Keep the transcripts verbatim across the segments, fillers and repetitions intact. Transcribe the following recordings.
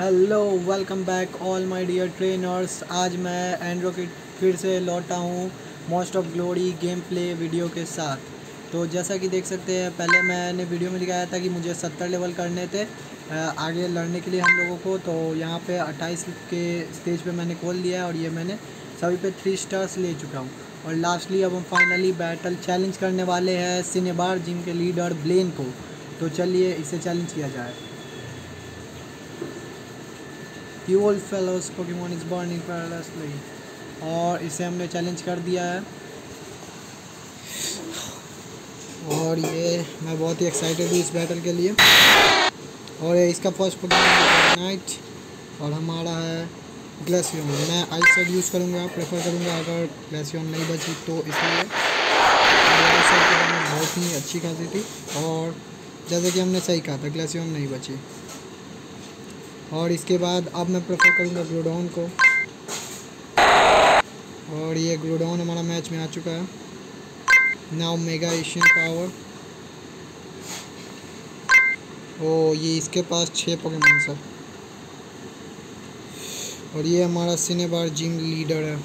Hello welcome back all my dear trainers. आज मैं एंड्रो की फिर से लौटा हूँ most of glory game play video के साथ। तो जैसा कि देख सकते हैं, पहले मैंने वीडियो में लिखाया था कि मुझे सत्तर लेवल करने थे आगे लड़ने के लिए हम लोगों को। तो यहाँ पे अट्ठाईस के स्टेज पे मैंने खोल लिया है और ये मैंने सभी पे थ्री स्टार्स ले चुका हूँ। और लास्टली अब हम फाइनली बैटल चैलेंज करने वाले हैं सिनेबार जिम के लीडर ब्लेन को। तो चलिए इसे चैलेंज किया जाए। You old fellows, Pokemon is born in parallelly। और इसे हमने चैलेंज कर दिया है और ये मैं बहुत ही एक्साइटेड हूँ इस बैटल के लिए। और ये इसका फर्स्ट पोकेमॉन नाइट और हमारा है ग्लेशियम। मैं आइस साइड यूज़ करूँगा, प्रेफर करूँगा अगर ग्लेशियम नहीं बची तो, इसलिए बहुत ही अच्छी खासी थी। और जैसे कि हमने सही कहा था, ग्लेशियम नहीं बची। और इसके बाद अब मैं प्रेफर करूँगा ग्रोडॉन को। और ये ग्रोडॉन हमारा मैच में आ चुका है। Now mega Asian power. ओ ये इसके पास छः पोकेमॉन सर। और ये हमारा सिनेबार जिम लीडर है।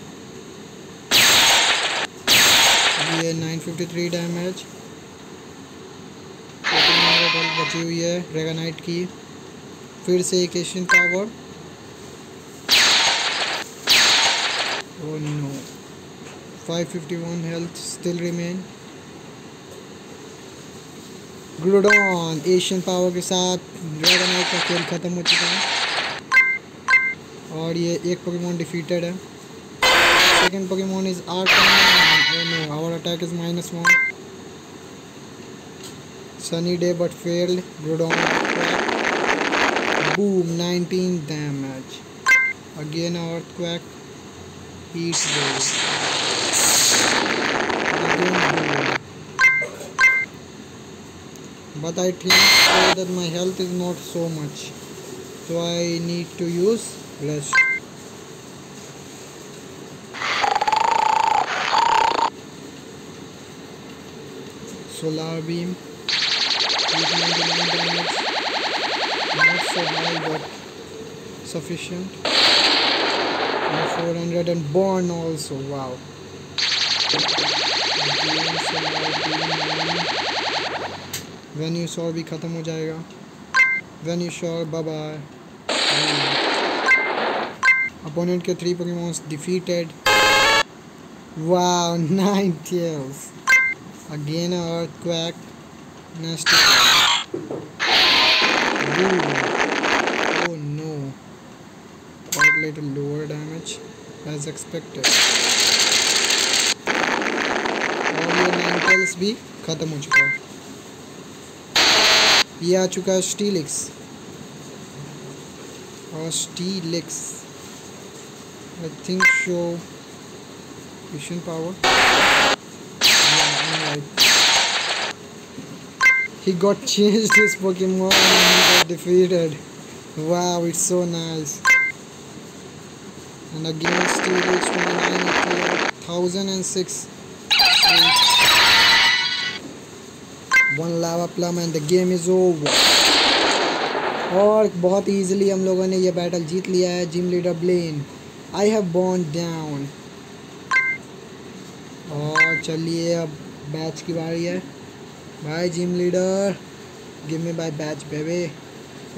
ये नाइन फिफ्टी थ्री डैमेज बची हुई है ड्रैगनाइट की। फिर से एक Asian power. Oh no, five fifty one health still remain. Groudon Asian power के साथ ड्रैगनाइट का खेल ख़त्म हो चुका है। और ये एक पोकेमॉन डिफीटेड है। Second Pokemon is Arcanine. Our attack is minus one. Sunny day but failed. Groudon Boom, nineteen damage. Again earthquake. Heat wave. Again boom. But I think so that my health is not so much, so I need to use less. Solar beam. eight ninety-nine damage. Not so high but sufficient. And four hundred and burn also. Wow. When you saw भी ख़त्म हो जाएगा। When you saw bye bye. Opponent के three Pokemon defeated. Wow, nine tails. Again a earthquake. Nasty. Ooh. Oh no, quite a little lower damage as expected. और ये Ninetales भी ख़त्म हो चुका है। ये आ चुका है स्टीलिक्स। और Steelix I think show fission power. He got changed his Pokemon and he got defeated. Wow, it's so nice. And again Steelix one thousand six. One lava plum and the game is over. और बहुत easily हम लोगों ने ये battle जीत लिया है gym leader Blaine. I have burned down. और चलिए अब बैच की बारी है। Bye gym leader, give me my badge baby.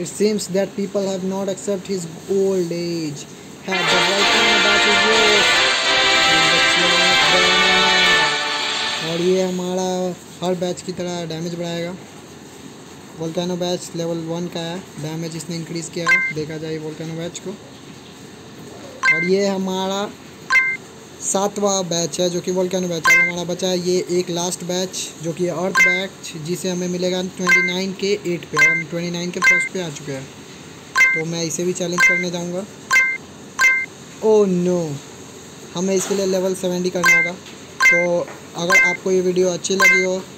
It seems that people have not accepted his old age. Have the Volcano Badge is yours. और ये हमारा हर batch की तरह डैमेज बढ़ाएगा। वोल्केनो बैच लेवल वन का है, डैमेज इसने increase किया है। देखा जाए वोल्केनो बैच को। और ये हमारा सातवां बैच है जो कि वोल्केनो बैच है। हमारा बचा है ये एक लास्ट बैच जो कि अर्थ बैच, जिसे हमें मिलेगा उनतीस के एट पे। और हम उनतीस के फर्स्ट पे आ चुके हैं, तो मैं इसे भी चैलेंज करने जाऊंगा। ओह नो, हमें इसके लिए लेवल सत्तर करना होगा। तो अगर आपको ये वीडियो अच्छी लगी हो